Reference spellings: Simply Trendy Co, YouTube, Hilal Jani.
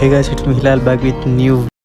Hey guys, it's me Hilal back with new